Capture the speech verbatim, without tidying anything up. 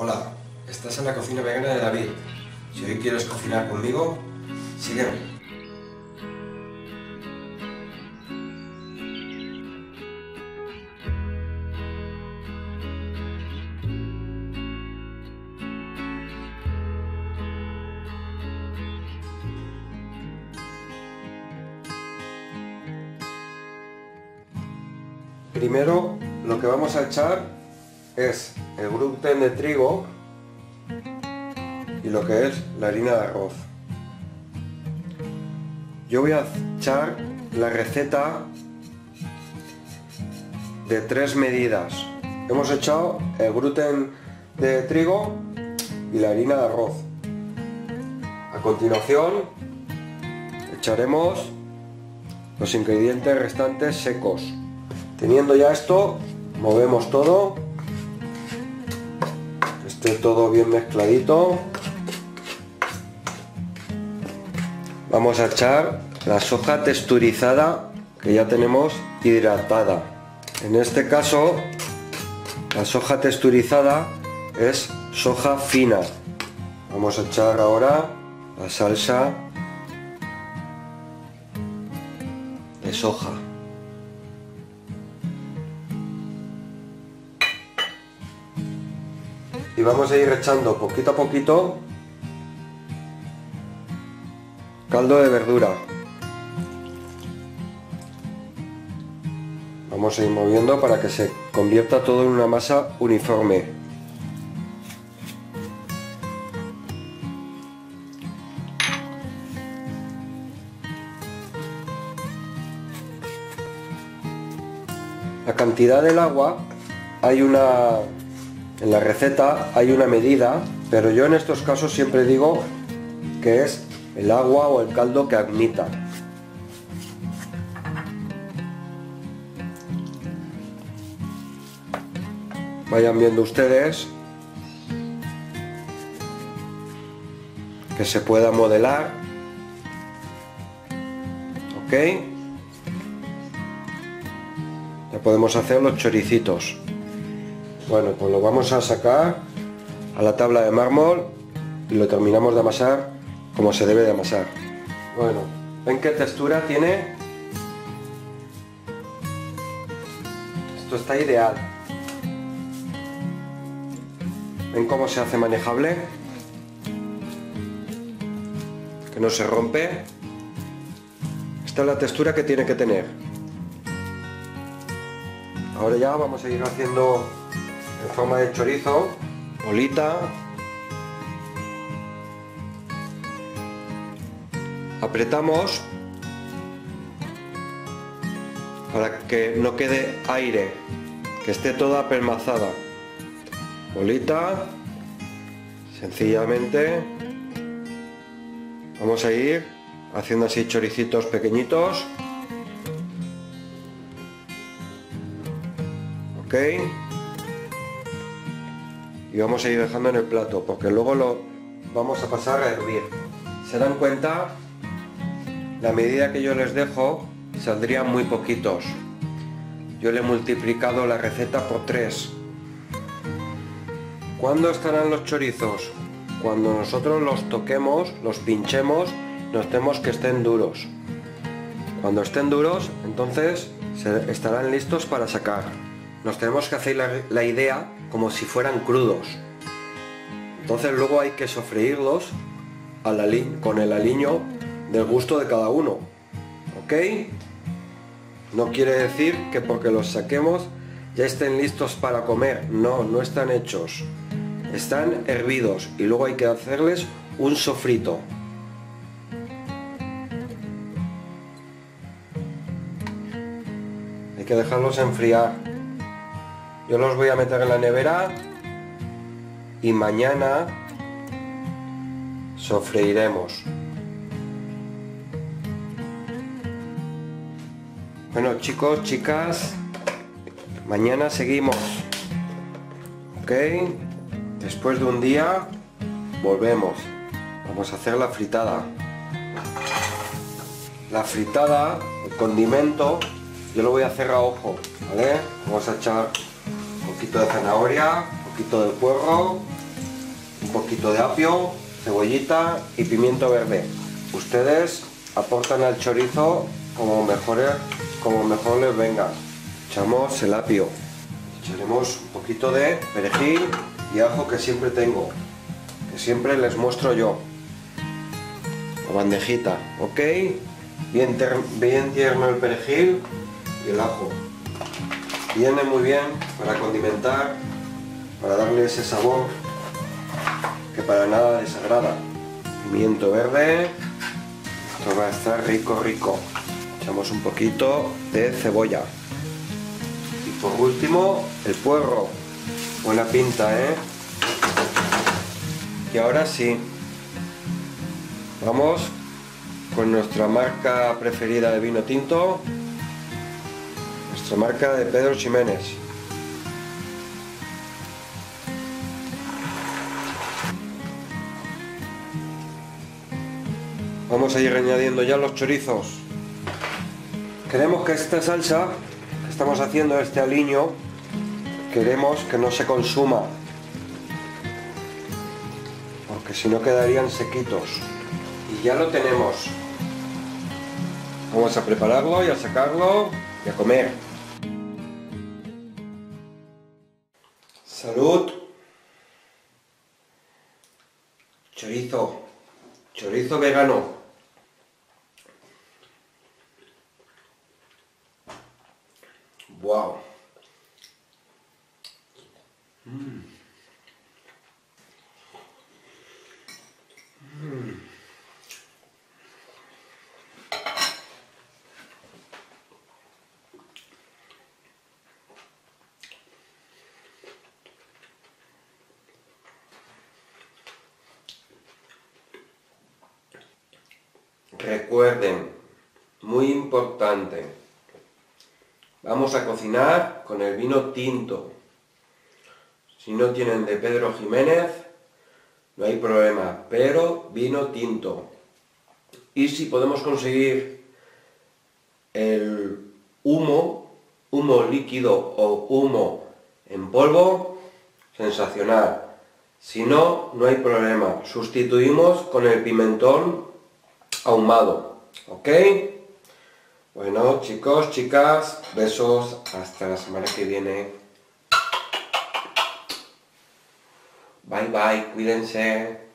Hola, estás en la cocina vegana de David. Si hoy quieres cocinar conmigo, sígueme. Primero, lo que vamos a echar es el gluten de trigo y lo que es la harina de arroz. Yo voy a echar la receta de tres medidas. Hemos echado el gluten de trigo y la harina de arroz. A continuación, echaremos los ingredientes restantes secos. Teniendo ya esto, movemos todo, que esté todo bien mezcladito. Vamos a echar la soja texturizada que ya tenemos hidratada. En este caso, la soja texturizada es soja fina. Vamos a echar ahora la salsa de soja. Y vamos a ir echando poquito a poquito caldo de verdura. Vamos a ir moviendo para que se convierta todo en una masa uniforme. La cantidad del agua, hay una... en la receta hay una medida, pero yo en estos casos siempre digo que es el agua o el caldo que admita. Vayan viendo ustedes que se pueda modelar. Ok. Ya podemos hacer los choricitos. Bueno, pues lo vamos a sacar a la tabla de mármol y lo terminamos de amasar como se debe de amasar. Bueno, ¿ven qué textura tiene? Esto está ideal. ¿Ven cómo se hace manejable? Que no se rompe. Esta es la textura que tiene que tener. Ahora ya vamos a ir haciendo en forma de chorizo, bolita. Apretamos para que no quede aire, que esté toda apelmazada. Bolita, sencillamente vamos a ir haciendo así choricitos pequeñitos. Ok. Y vamos a ir dejando en el plato porque luego lo vamos a pasar a hervir. Se dan cuenta, la medida que yo les dejo saldrían muy poquitos. Yo le he multiplicado la receta por tres. ¿Cuándo estarán los chorizos? Cuando nosotros los toquemos, los pinchemos, notemos que estén duros. Cuando estén duros, entonces estarán listos para sacar. Nos tenemos que hacer la, la idea como si fueran crudos. Entonces luego hay que sofreírlos al ali, con el aliño del gusto de cada uno. ¿Ok? No quiere decir que porque los saquemos ya estén listos para comer. No, no están hechos. Están hervidos y luego hay que hacerles un sofrito. Hay que dejarlos enfriar. Yo los voy a meter en la nevera y mañana sofreiremos. Bueno, chicos, chicas, mañana seguimos. Ok, después de un día volvemos. Vamos a hacer la fritada. La fritada, el condimento, yo lo voy a hacer a ojo, ¿vale? Vamos a echar poquito de zanahoria, poquito de puerro, un poquito de apio, cebollita y pimiento verde. Ustedes aportan al chorizo como mejor, como mejor les venga. Echamos el apio, echaremos un poquito de perejil y ajo que siempre tengo, que siempre les muestro yo. La bandejita, ok, bien, bien tierno el perejil y el ajo. Viene muy bien para condimentar, para darle ese sabor que para nada desagrada. Pimiento verde, esto va a estar rico rico. Echamos un poquito de cebolla. Y por último, el puerro. Buena pinta, ¿eh? Y ahora sí, vamos con nuestra marca preferida de vino tinto, nuestra marca de Pedro Ximénez. Vamos a ir añadiendo ya los chorizos. Queremos que esta salsa que estamos haciendo, este aliño, queremos que no se consuma, porque si no quedarían sequitos. Y ya lo tenemos. Vamos a prepararlo y a sacarlo y a comer. Salud. Chorizo. Chorizo vegano. Wow. Mm. Mm. Recuerden, muy importante, vamos a cocinar con el vino tinto. Si no tienen de Pedro Ximénez, no hay problema, pero vino tinto. Y si podemos conseguir el humo, humo líquido o humo en polvo, sensacional. Si no, no hay problema, sustituimos con el pimentón ahumado, ¿ok? Bueno, chicos, chicas, besos, hasta la semana que viene. Bye bye, cuídense.